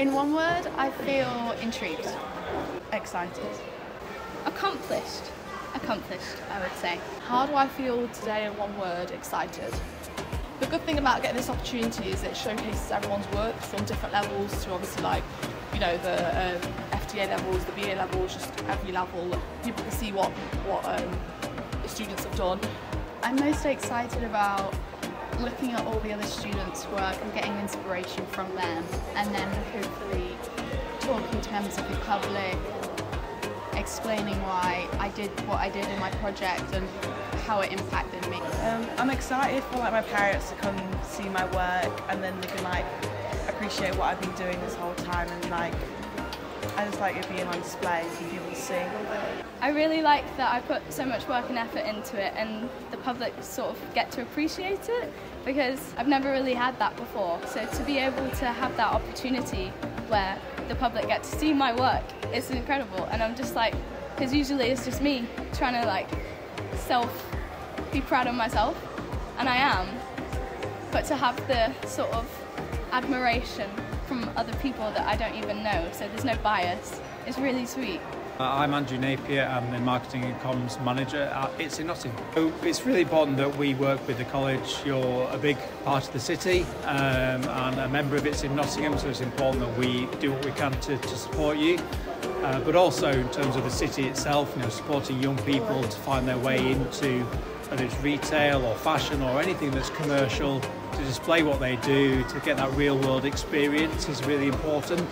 In one word, I feel intrigued, excited, accomplished. Accomplished, I would say. How do I feel today in one word? Excited. The good thing about getting this opportunity is it showcases everyone's work from different levels to obviously like, you know, the FDA levels, the BA levels, just every level. People can see what the students have done. I'm most excited about looking at all the other students' work and getting inspiration from them, and then hopefully talk in terms of the public, explaining why I did what I did in my project and how it impacted me. I'm excited for like my parents to come see my work, and then they can like appreciate what I've been doing this whole time, and like I just like it being on display for people to see. I really like that I put so much work and effort into it, and the public sort of get to appreciate it, because I've never really had that before. So to be able to have that opportunity where the public get to see my work, it's incredible. And I'm just like, because usually it's just me trying to like be proud of myself, and I am, but to have the sort of admiration from other people that I don't even know, so there's no bias, it's really sweet. I'm Andrew Napier, I'm the Marketing and Comms Manager at It's in Nottingham. So it's really important that we work with the college. You're a big part of the city and a member of It's in Nottingham, so it's important that we do what we can to support you. But also in terms of the city itself, you know, supporting young people to find their way into, whether it's retail or fashion or anything that's commercial, to display what they do, to get that real world experience is really important.